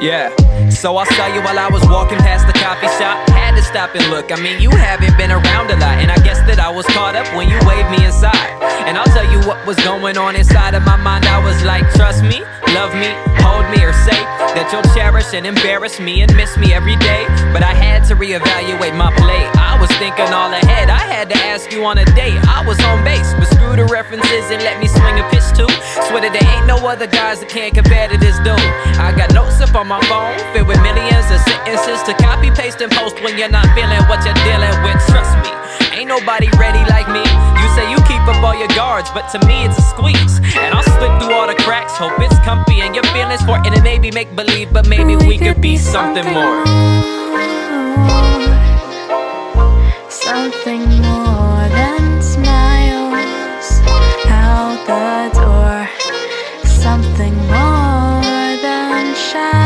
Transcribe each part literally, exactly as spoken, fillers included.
Yeah, so I saw you while I was walking past the coffee shop. Had to stop and look, I mean you haven't been around a lot. And I guess that I was caught up when you waved me inside. And I'll tell you what was going on inside of my mind. I was like, trust me, love me, hold me, or say that you'll cherish and embarrass me and miss me every day. But I had to reevaluate my play. I was thinking all ahead, I had to ask you on a date. I was on base, but screw the references and let me swing a pitch too. Swear that there ain't no other guys that can't compare to this dude. I got notes up on my phone, filled with millions of sentences to copy, paste, and post when you're not feeling what you're dealing with. Trust me, ain't nobody ready like me. You say you keep up all your guards, but to me it's a squeeze. And I'll slip through all the cracks, hope it's comfy and your feelings for it. And maybe make believe, but maybe we, we could be something, something more. more Something more than smiles out the door. Something more than shy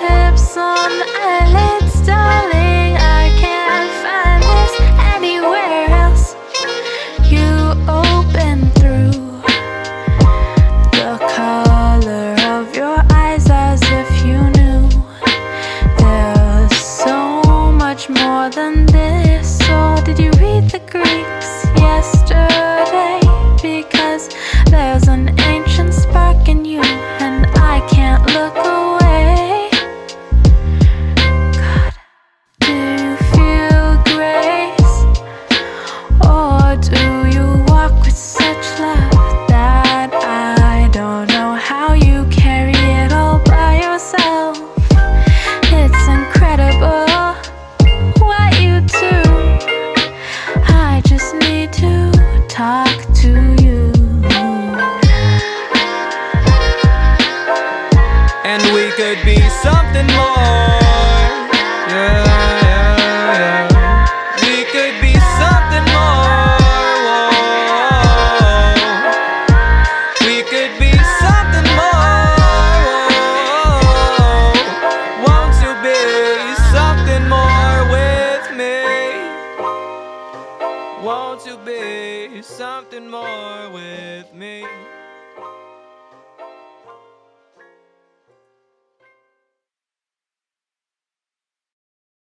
tips on eyelids, darling. I can't find this anywhere else. You open through the color of your eyes as if you knew. There's so much more than this. So did you read the Greeks yesterday? Because there's an ancient spark in you, and I can't look away. Something more, yeah, yeah, yeah. We could be something more. We could be something more. Won't you be something more with me? Won't you be something more with me?